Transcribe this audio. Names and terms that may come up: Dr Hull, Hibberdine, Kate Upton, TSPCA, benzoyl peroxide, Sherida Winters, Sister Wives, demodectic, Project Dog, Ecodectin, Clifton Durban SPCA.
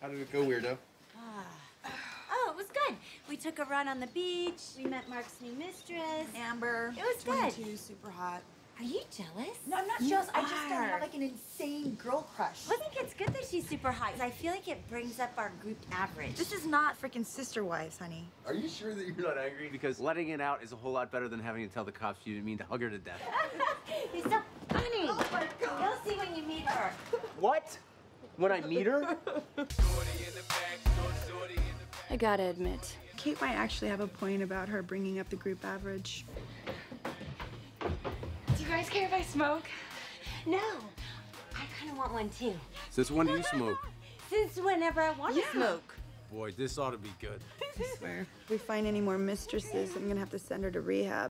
How did it go, weirdo? Oh, it was good. We took a run on the beach. We met Mark's new mistress, Amber. It was good. 22, super hot. Are you jealous? No, I'm not jealous. I just don't have like an insane girl crush. I think it's good that she's super hot, because I feel like it brings up our group average. This is not freaking Sister Wives, honey. Are you sure that you're not angry? Because letting it out is a whole lot better than having to tell the cops you didn't mean to hug her to death. You're so funny. Oh my God. You'll see when you meet her. What? When I meet her? I gotta admit, Kate might actually have a point about her bringing up the group average. Do you guys care if I smoke? No, I kind of want one too. Since when do you smoke? Since whenever I want to smoke. Boy, this ought to be good. I swear, if we find any more mistresses, I'm gonna have to send her to rehab.